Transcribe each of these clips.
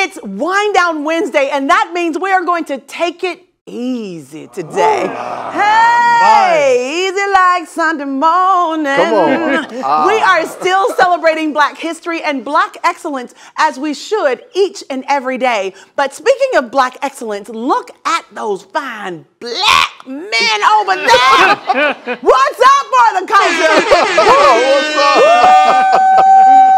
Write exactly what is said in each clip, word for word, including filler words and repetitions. It's Wind Down Wednesday, and that means we are going to take it easy today. Oh, hey, nice. Easy like Sunday morning. Come on. Ah. We are still celebrating Black history and Black excellence as we should each and every day. But speaking of Black excellence, look at those fine Black men over there. What's up, brother culture? Oh, what's up?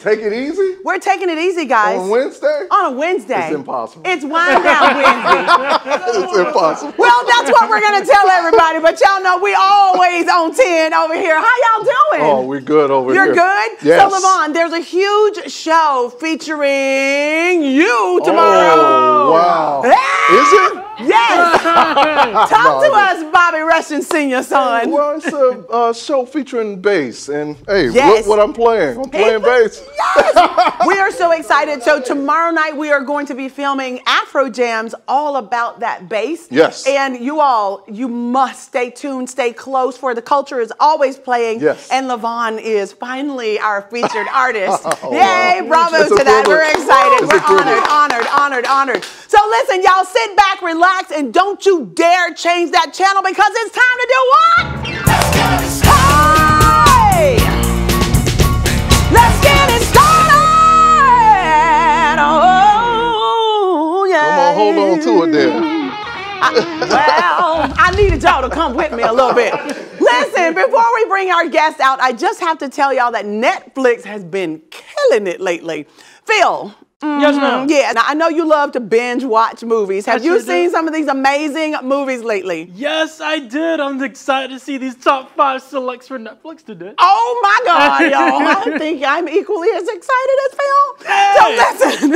Take it easy? We're taking it easy, guys. On Wednesday? On a Wednesday. It's impossible. It's Wind Down Wednesday. It's impossible. Well, that's what we're going to tell everybody, but y'all know we always on ten over here. How y'all doing? Oh, we're good over You're here. You're good? Yes. So, LaVon, there's a huge show featuring you tomorrow. Oh, wow. Yeah. Is it? Yes. Talk no, to us, Bobby Russian Senior, son. Well, it's a uh, show featuring bass, and hey, yes. look what I'm playing. I'm playing bass. Yes. We are so excited. So tomorrow night we are going to be filming Afro Jams all about that bass. Yes. And you all, you must stay tuned, stay close, for the culture is always playing. Yes. And LaVon is finally our featured artist. Oh, yay, wow. Bravo it's to that. Privilege. We're excited. It's We're honored, honored, honored, honored. So listen, y'all, sit back, relax, and don't you dare change that channel, because it's time to do what? Hey! Let's get it started! Oh, yeah. Come on, hold on to it there. I, well, I needed y'all to come with me a little bit. Listen, before we bring our guest out, I just have to tell y'all that Netflix has been killing it lately. Phil. Mm-hmm. Yes, ma'am. Yeah, now I know you love to binge watch movies. Have I you sure seen did. some of these amazing movies lately? Yes, I did. I'm excited to see these top five selects for Netflix today. Oh my God, y'all. I think I'm equally as excited as Phil. Hey. So listen,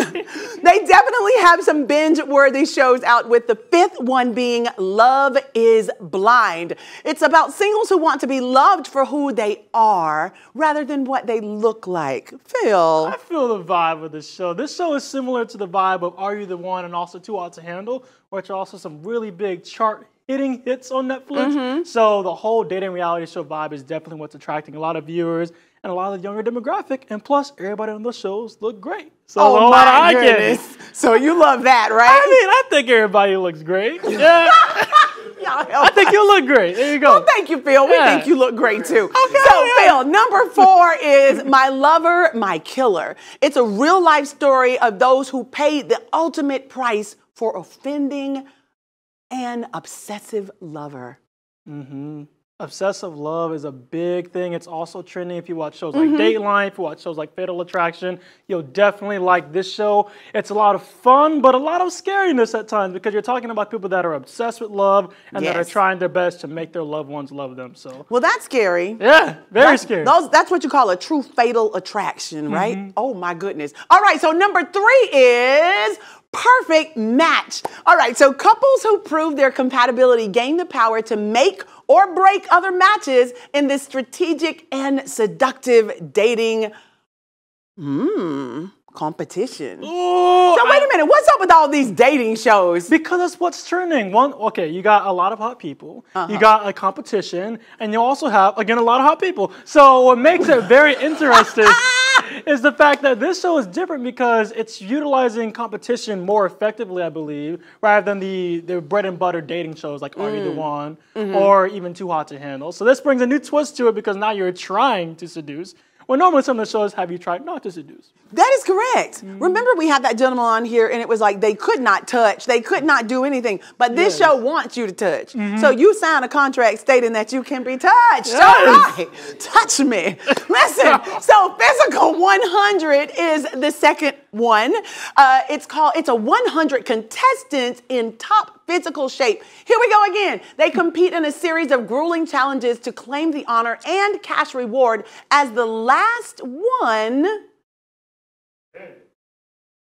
they definitely have some binge-worthy shows out, with the fifth one being Love is Blind. It's about singles who want to be loved for who they are rather than what they look like. Phil. I feel the vibe of the show. This This show is similar to the vibe of Are You the One and also Too Hot to Handle, which are also some really big chart-hitting hits on Netflix. Mm-hmm. So the whole dating reality show vibe is definitely what's attracting a lot of viewers and a lot of the younger demographic. And plus, everybody on those shows look great. So oh my goodness! So you love that, right? I mean, I think everybody looks great. Yeah. I think you look great. There you go. Well, thank you, Phil. We yeah. think you look great, too. Okay, so, yeah. Phil, number four is My Lover, My Killer. It's a real-life story of those who paid the ultimate price for offending an obsessive lover. Mm-hmm. Obsessive love is a big thing. It's also trending. If you watch shows like mm-hmm. Dateline, if you watch shows like Fatal Attraction, you'll definitely like this show. It's a lot of fun, but a lot of scariness at times, because you're talking about people that are obsessed with love and yes. that are trying their best to make their loved ones love them. So, well, that's scary. Yeah, very that's, scary. Those, that's what you call a true fatal attraction, right? Mm-hmm. Oh, my goodness. All right, so number three is Perfect Match. All right, so couples who prove their compatibility gain the power to make or break other matches in this strategic and seductive dating mm, competition. Ooh, so wait I, a minute, what's up with all these dating shows? Because that's what's trending. One, okay, you got a lot of hot people, uh-huh. you got a competition, and you also have, again, a lot of hot people. So what makes it very interesting is the fact that this show is different, because it's utilizing competition more effectively, I believe, rather than the, the bread and butter dating shows like Are You mm. the One mm-hmm. or even Too Hot to Handle. So this brings a new twist to it, because now you're trying to seduce. Well, normally some of the shows have you tried not to seduce. That is correct. Mm. Remember, we had that gentleman on here, and it was like they could not touch. They could not do anything. But this yes. show wants you to touch. Mm-hmm. So you sign a contract stating that you can be touched. Yes. All right. Touch me. Listen, so Physical one hundred is the second one. Uh, it's called, it's a one hundred contestants in top physical shape. Here we go again. They compete in a series of grueling challenges to claim the honor and cash reward, as the last one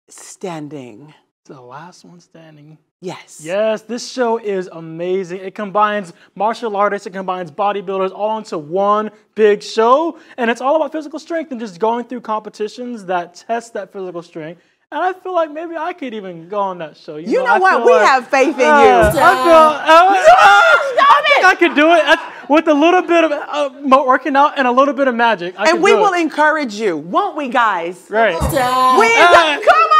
standing. The last one standing. Yes. Yes, this show is amazing. It combines martial artists, it combines bodybuilders all into one big show. And it's all about physical strength and just going through competitions that test that physical strength. And I feel like maybe I could even go on that show. You, you know, know what? We like, have faith in uh, you. Stop. I feel, uh, no, stop I think it. I could do it I, with a little bit of uh, working out and a little bit of magic. I and we will it. encourage you, won't we, guys? Right. Stop. We, uh, come on.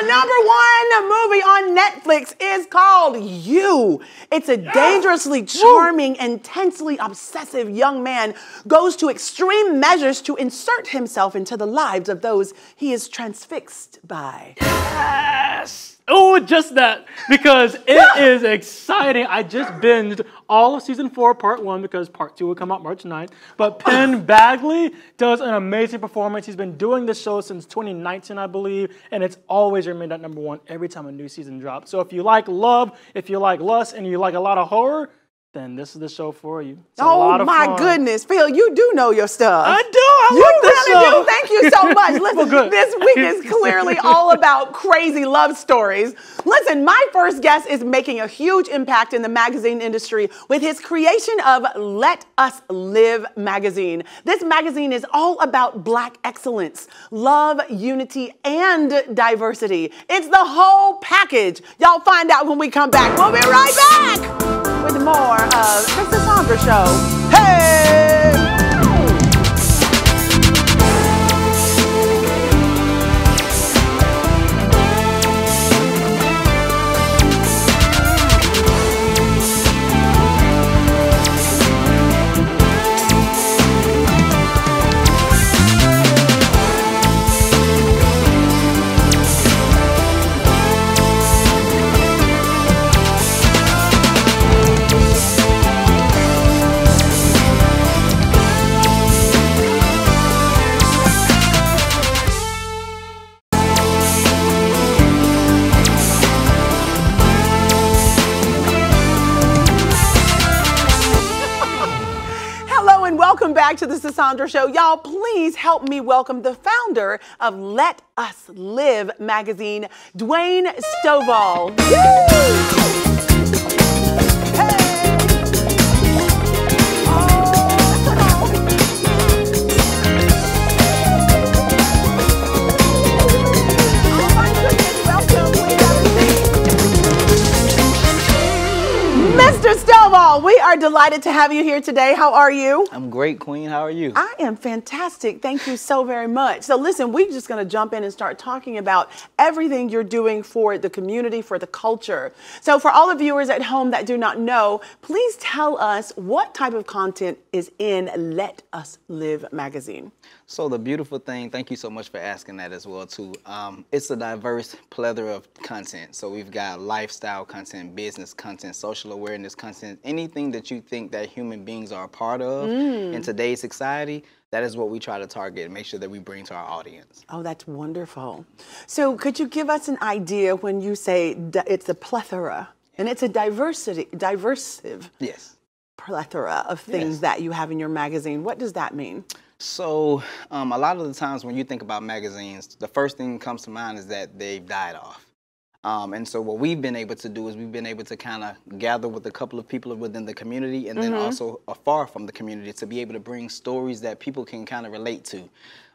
the number one movie on Netflix is called You. It's a dangerously charming, intensely obsessive young man goes to extreme measures to insert himself into the lives of those he is transfixed by. Yes! Oh, just that, because it is exciting. I just binged all of season four, part one, because part two will come out March ninth. But Penn Bagley does an amazing performance. He's been doing this show since twenty nineteen, I believe, and it's always remained at number one every time a new season drops. So if you like love, if you like lust, and you like a lot of horror, then this is the show for you. It's oh a lot of my fun. goodness, Phil, you do know your stuff. I do. I you like this really show. do. Thank you so much. Listen, well, this week is clearly all about crazy love stories. Listen, my first guest is making a huge impact in the magazine industry with his creation of Let Us Live magazine. This magazine is all about Black excellence, love, unity, and diversity. It's the whole package. Y'all find out when we come back. We'll be right back with more of the Sisaundra Show. Hey! Back to the Sisaundra Show. Y'all, please help me welcome the founder of Let Us Live magazine, Dwayne Stovall. Mister Stovall, we are delighted to have you here today. How are you? I'm great, Queen. How are you? I am fantastic. Thank you so very much. So listen, we're just going to jump in and start talking about everything you're doing for the community, for the culture. So for all the viewers at home that do not know, please tell us what type of content is in Let Us Live magazine. So the beautiful thing, thank you so much for asking that as well, too. Um, it's a diverse plethora of content. So we've got lifestyle content, business content, social awareness content, anything that you think that human beings are a part of mm. in today's society. That is what we try to target and make sure that we bring to our audience. Oh, that's wonderful. So could you give us an idea when you say it's a plethora and it's a diversity, diversive yes. plethora of things yes. that you have in your magazine? What does that mean? So um, a lot of the times when you think about magazines, the first thing that comes to mind is that they've died off. Um, and so what we've been able to do is we've been able to kind of gather with a couple of people within the community and then mm-hmm. also afar from the community to be able to bring stories that people can kind of relate to.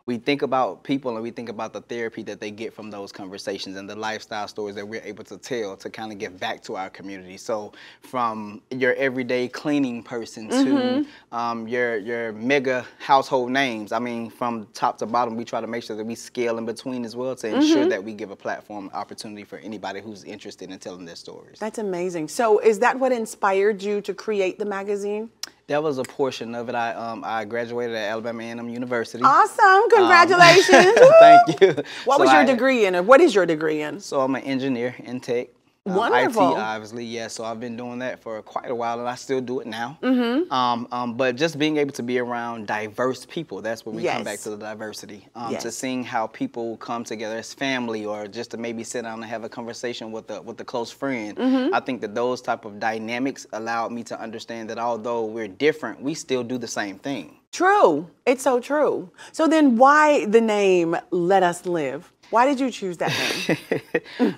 We think about people and we think about the therapy that they get from those conversations and the lifestyle stories that we're able to tell to kind of give back to our community. So from your everyday cleaning person mm-hmm. to um, your, your mega household names, I mean, from top to bottom, we try to make sure that we scale in between as well to ensure mm-hmm. that we give a platform opportunity for anybody who's interested in telling their stories. That's amazing. So is that what inspired you to create the magazine? That was a portion of it. I um I graduated at Alabama A and M University. Awesome! Congratulations! Um, thank you. What so was your I, degree in? Or what is your degree in? So I'm an engineer in tech. Wonderful. Um, I T, obviously, yeah. So I've been doing that for quite a while, and I still do it now. Mm-hmm. um, um, but just being able to be around diverse people, that's where we yes. come back to the diversity, um, yes. to seeing how people come together as family or just to maybe sit down and have a conversation with a, with a close friend. Mm-hmm. I think that those type of dynamics allowed me to understand that although we're different, we still do the same thing. True. It's so true. So then why the name Let Us Live? Why did you choose that name?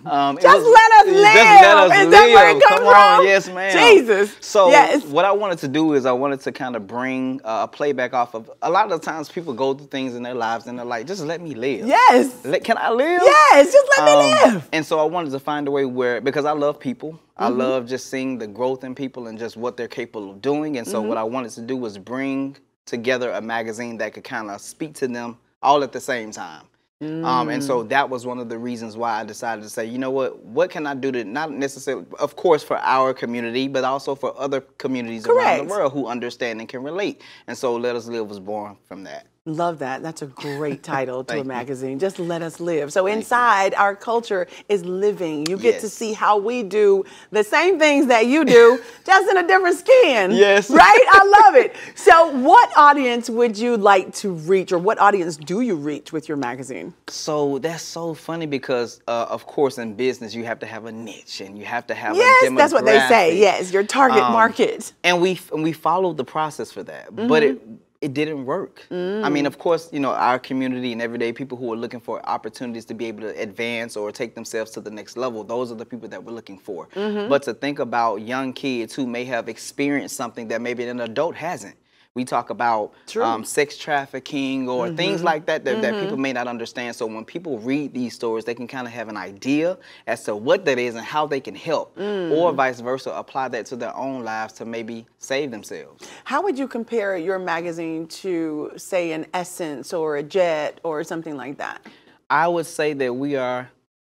um, just, was, let just let us live. Is that where it comes Come on, from? Yes, ma'am. Jesus. So yes. what I wanted to do is I wanted to kind of bring uh, a playback off of, a lot of the times people go through things in their lives and they're like, just let me live. Yes. Let, can I live? Yes, just let um, me live. And so I wanted to find a way where, because I love people. I mm-hmm. love just seeing the growth in people and just what they're capable of doing. And so mm-hmm. what I wanted to do was bring together a magazine that could kind of speak to them all at the same time. Mm. Um, and so that was one of the reasons why I decided to say, you know what, what can I do to not necessarily, of course, for our community, but also for other communities Correct. Around the world who understand and can relate. And so Let Us Live was born from that. Love that. That's a great title to a magazine. You. Just Let Us Live. So Thank inside, you. Our culture is living. You get yes. to see how we do the same things that you do, just in a different skin. Yes. Right? I love it. So what audience would you like to reach, or what audience do you reach with your magazine? So that's so funny because, uh, of course, in business, you have to have a niche and you have to have yes, a demographic. Yes, that's what they say. Yes, your target um, market. And we, and we followed the process for that. Mm-hmm. But it... It didn't work. Mm. I mean, of course, you know, our community and everyday people who are looking for opportunities to be able to advance or take themselves to the next level, those are the people that we're looking for. Mm-hmm. But to think about young kids who may have experienced something that maybe an adult hasn't. We talk about um, sex trafficking or mm-hmm. things like that that, mm-hmm. that people may not understand. So when people read these stories, they can kind of have an idea as to what that is and how they can help mm. or vice versa, apply that to their own lives to maybe save themselves. How would you compare your magazine to, say, an Essence or a Jet or something like that? I would say that we are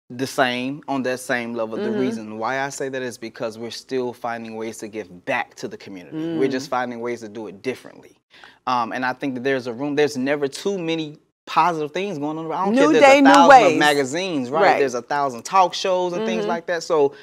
the same, on that same level. Mm-hmm. The reason why I say that is because we're still finding ways to give back to the community. Mm. We're just finding ways to do it differently. Um, and I think that there's a room, there's never too many positive things going on. I don't new care day, there's a thousand of magazines, right? right? There's a thousand talk shows and mm-hmm. things like that. So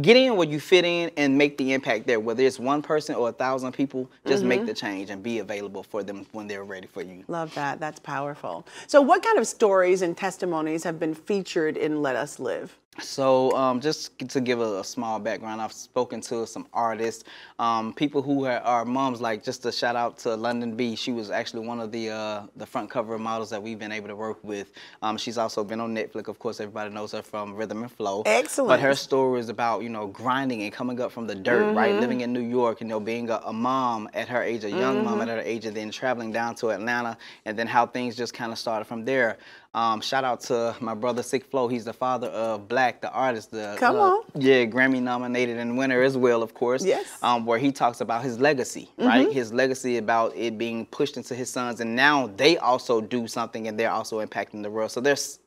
get in where you fit in and make the impact there. Whether it's one person or a thousand people, just mm-hmm. make the change and be available for them when they're ready for you. Love that. That's powerful. So what kind of stories and testimonies have been featured in Let Us Live? So um, just to give a, a small background, I've spoken to some artists, um, people who are, are moms, like just a shout out to London B. She was actually one of the uh, the front cover models that we've been able to work with. Um, she's also been on Netflix. Of course, everybody knows her from Rhythm and Flow. Excellent. But her story is about, you know, grinding and coming up from the dirt, mm-hmm. right? Living in New York, you know, being a, a mom at her age, a young mm-hmm. mom at her age, and then traveling down to Atlanta, and then how things just kind of started from there. Um, shout out to my brother Sick Flo. He's the father of Black, the artist. The, Come uh, on. Yeah, Grammy nominated and winner as well, of course. Yes. Um, where he talks about his legacy, mm-hmm. right? His legacy about it being pushed into his sons, and now they also do something, and they're also impacting the world. So there's,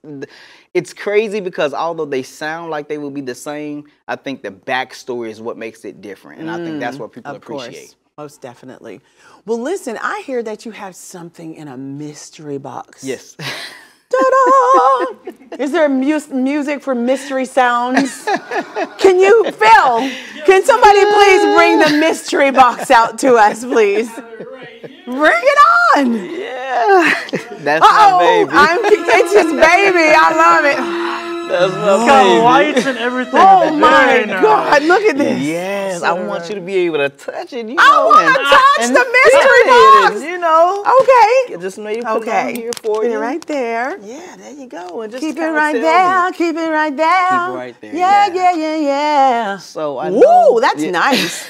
it's crazy because although they sound like they will be the same, I think the backstory is what makes it different, and mm, I think that's what people appreciate. Course. Most definitely. Well, listen, I hear that you have something in a mystery box. Yes. Is there mu music for mystery sounds? Can you, Phil, can somebody please bring the mystery box out to us, please? Bring it on. Yeah. That's Uh-oh. my baby. I'm, it's his baby. I love it. That's my baby. Lights and everything. Oh my nice. God, look at this. Yes, sir. I want you to be able to touch it. You I know, want to touch and the mystery box. It, you know. Okay. You just know you put okay. it on here for Put you. It right there. Yeah, there you go. And just keep it right there. Me. Keep it right there. Keep it right there. Yeah, yeah, yeah, yeah. yeah. So I Woo, know. that's yeah. nice.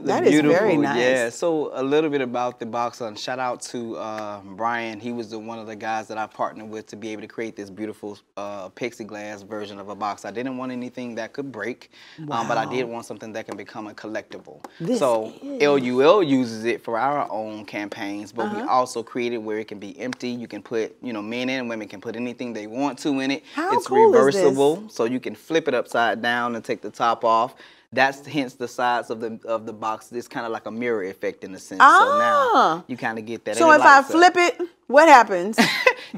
That is very nice. Yeah, so a little bit about the box. Um, shout out to uh, Brian. He was the, one of the guys that I partnered with to be able to create this beautiful uh, pixie glass version of a box. I didn't want anything that could break, wow. um, but I did want something that can become a collectible. This so is. L U L uses it for our own campaigns, but uh-huh. we also create it where it can be empty. You can put, you know, men and women can put anything they want to in it. How it's cool reversible, is this? So you can flip it upside down and take the top off. That's hence the size of the of the box. It's kind of like a mirror effect in a sense. Ah. So now you kind of get that. So if I flip it, what happens?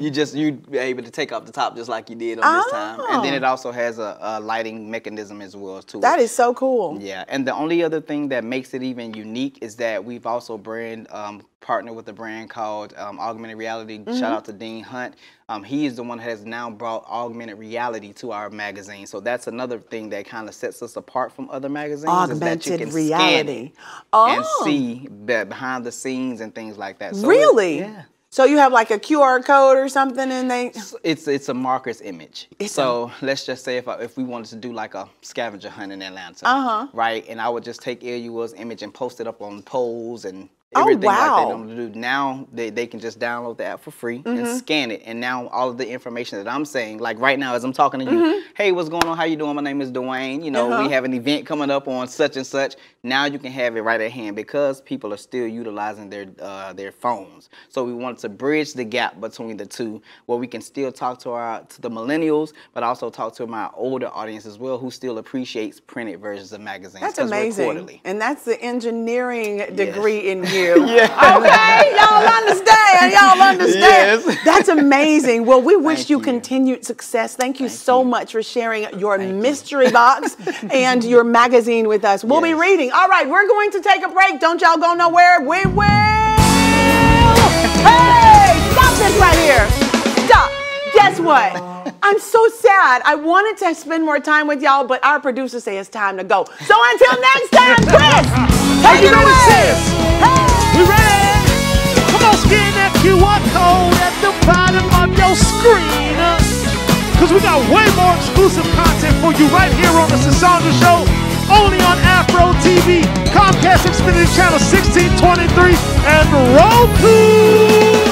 you just you able to take off the top just like you did on ah. this time, and then it also has a, a lighting mechanism as well too. That is so cool. Yeah, and the only other thing that makes it even unique is that we've also brand um, partnered with a brand called um, Augmented Reality. Mm-hmm. Shout out to Dean Hunt. Um, he is the one that has now brought augmented reality to our magazine. So that's another thing that kind of sets us apart from other magazines. Augmented is that you can reality. Scan oh. and see behind the scenes and things like that. So really? It, yeah. So you have like a Q R code or something and they... It's it's a marker's image. It's so a... let's just say if, I, if we wanted to do like a scavenger hunt in Atlanta, uh-huh. right? And I would just take L U L's image and post it up on poles and Everything oh, wow. like they normally do. Now they, they can just download the app for free mm-hmm. and scan it. And now all of the information that I'm saying, like right now as I'm talking to you, mm-hmm. hey, what's going on? How you doing? My name is Dwayne. You know, uh-huh. we have an event coming up on such and such. Now you can have it right at hand because people are still utilizing their uh, their phones. So we wanted to bridge the gap between the two where we can still talk to our to the millennials, but also talk to my older audience as well who still appreciates printed versions of magazines. That's amazing. And that's the engineering degree yes. in you. Yes. Okay, y'all understand, y'all understand. Yes. That's amazing. Well, we wish Thank you, you continued success. Thank you Thank so you. much for sharing your Thank mystery you. box and your magazine with us. We'll yes. be reading. All right, we're going to take a break. Don't y'all go nowhere. We will. Hey, stop this right here. Stop. Guess what? I'm so sad. I wanted to spend more time with y'all, but our producers say it's time to go. So until next time, Chris, take it away. Sis. Hey. We ready? Come on, scan that Q R code at the bottom of your screen. Because we got way more exclusive content for you right here on the Sisaundra Show, only on Afro T V, Comcast Xfinity Channel sixteen twenty-three, and Roku.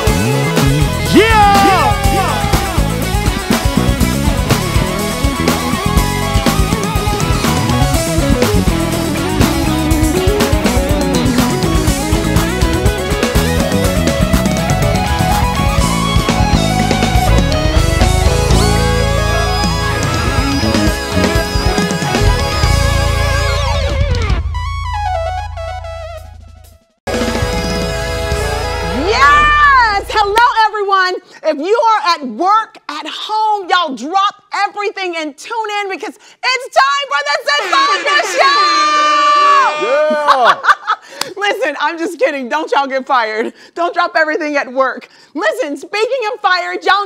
Yeah! If you are at work, at home, y'all drop everything and tune in because it's time for the Sisaundra Show! Yeah. Listen, I'm just kidding. Don't y'all get fired. Don't drop everything at work. Listen, speaking of fired, y'all